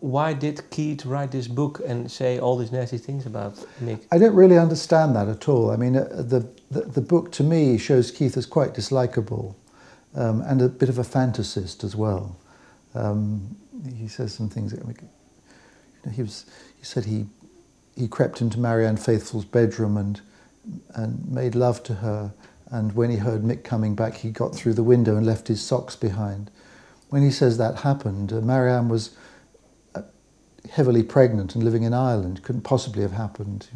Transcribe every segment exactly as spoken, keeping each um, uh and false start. why did Keith write this book and say all these nasty things about Mick? I don't really understand that at all. I mean, the, the, the book to me shows Keith as quite dislikable um, and a bit of a fantasist as well. Um, he says some things that, you know, he was, he said he, he crept into Marianne Faithfull's bedroom and, and made love to her. And when he heard Mick coming back, he got through the window and left his socks behind. When he says that happened, uh, Marianne was uh, heavily pregnant and living in Ireland. Couldn't possibly have happened.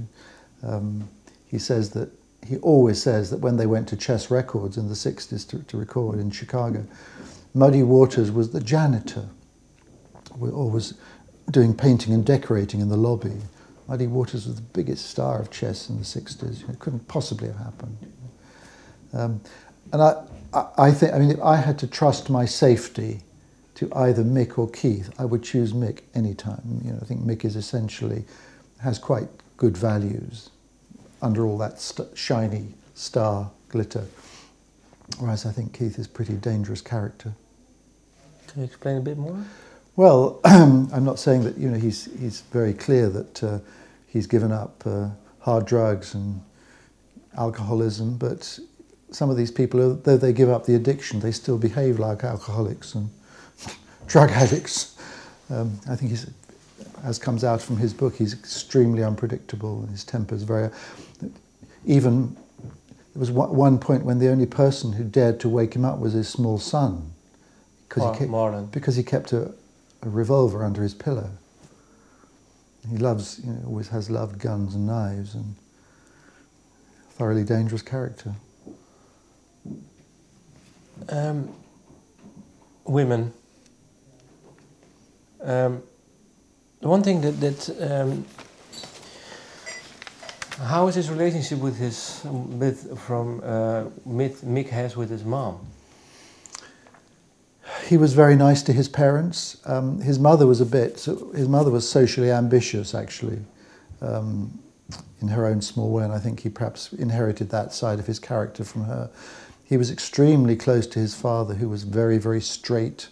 Um, he says that, he always says that when they went to Chess Records in the sixties to, to record in Chicago, Muddy Waters was the janitor, or was doing painting and decorating in the lobby. Muddy Waters was the biggest star of chess in the sixties. It couldn't possibly have happened. Um, and I, I think, I mean, if I had to trust my safety to either Mick or Keith, I would choose Mick any time. You know, I think Mick is essentially, has quite good values under all that st shiny star glitter. Whereas I think Keith is a pretty dangerous character. Can you explain a bit more? Well, I'm not saying that, you know, he's, he's very clear that uh, he's given up uh, hard drugs and alcoholism, but some of these people, though they give up the addiction, they still behave like alcoholics and drug addicts. Um, I think, he's, as comes out from his book, he's extremely unpredictable and his temper is very... Even, there was one point when the only person who dared to wake him up was his small son, because he kept, because he kept a, a revolver under his pillow. He loves, you know, always has loved guns and knives, and thoroughly dangerous character. Um, women. Um, the one thing that, that um, how is his relationship with his with from uh, Mick has with his mom? He was very nice to his parents. Um, his mother was a bit. His mother was socially ambitious, actually, um, in her own small way, and I think he perhaps inherited that side of his character from her. He was extremely close to his father, who was very, very straight,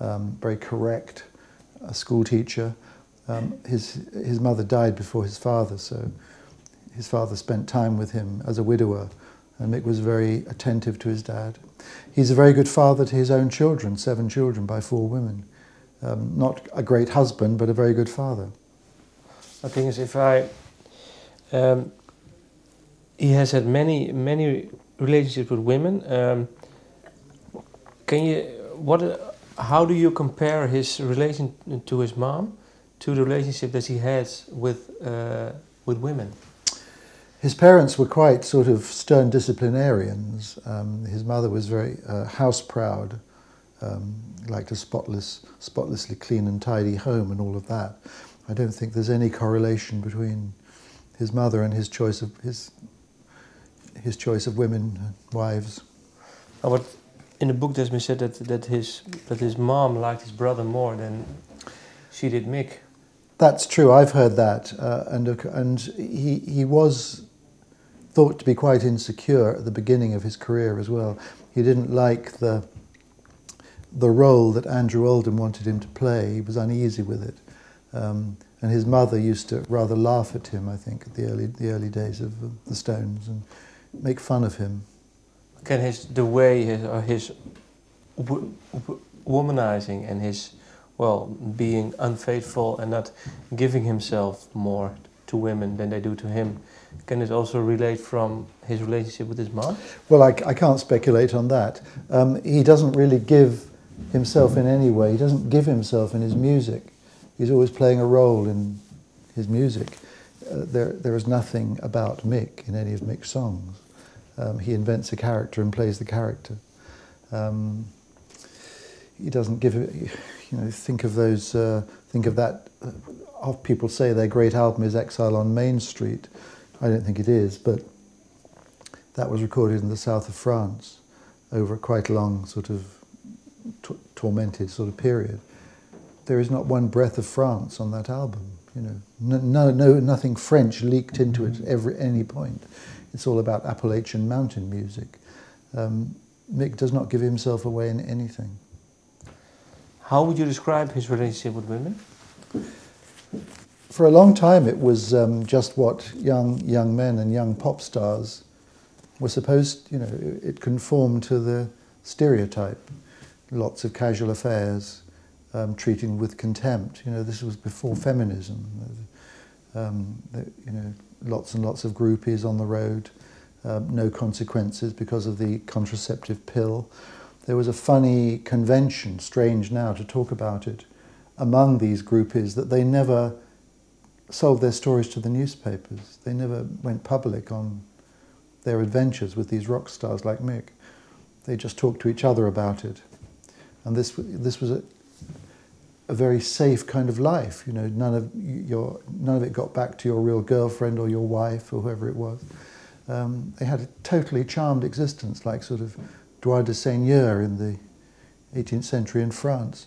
um, very correct, a school teacher. Um, his, his mother died before his father, so his father spent time with him as a widower, and Mick was very attentive to his dad. He's a very good father to his own children, seven children by four women. Um, not a great husband, but a very good father. The thing is, if I... Um, he has had many, many... relationships with women. Um, can you what? How do you compare his relation to his mom to the relationship that he has with uh, with women? His parents were quite sort of stern disciplinarians. Um, his mother was very uh, house proud, um, liked a spotless, spotlessly clean and tidy home and all of that. I don't think there's any correlation between his mother and his choice of his. his choice of women, wives. Oh, but in the book there's been said that, that, his, that his mom liked his brother more than she did Mick. That's true, I've heard that. Uh, and and he, he was thought to be quite insecure at the beginning of his career as well. He didn't like the, the role that Andrew Oldham wanted him to play. He was uneasy with it. Um, and his mother used to rather laugh at him, I think, at the early, the early days of uh, the Stones. And, make fun of him. Can his the way his or his w w womanizing and his well being unfaithful and not giving himself more to women than they do to him, can it also relate from his relationship with his mom? Well, I, I can't speculate on that. Um, he doesn't really give himself in any way. He doesn't give himself in his music. He's always playing a role in his music. Uh, there, there is nothing about Mick in any of Mick's songs. Um, he invents a character and plays the character. Um, he doesn't give, you know, think of those, uh, think of that, uh, people say their great album is Exile on Main Street. I don't think it is, but that was recorded in the south of France over a quite long sort of t tormented sort of period. There is not one breath of France on that album. You know, no, no, no, nothing French leaked into it at every, any point. It's all about Appalachian mountain music. Um, Mick does not give himself away in anything. How would you describe his relationship with women? Uh, for a long time it was um, just what young young men and young pop stars were supposed, you know, it conformed to the stereotype. Lots of casual affairs, um, treating with contempt. You know, this was before feminism. Um, you know, lots and lots of groupies on the road, um, no consequences because of the contraceptive pill. There was a funny convention, strange now to talk about it, among these groupies that they never sold their stories to the newspapers. They never went public on their adventures with these rock stars like Mick. They just talked to each other about it. And this, this was a, a very safe kind of life. You know, none of, your, none of it got back to your real girlfriend or your wife or whoever it was. Um, they had a totally charmed existence, like sort of droit de seigneur in the eighteenth century in France.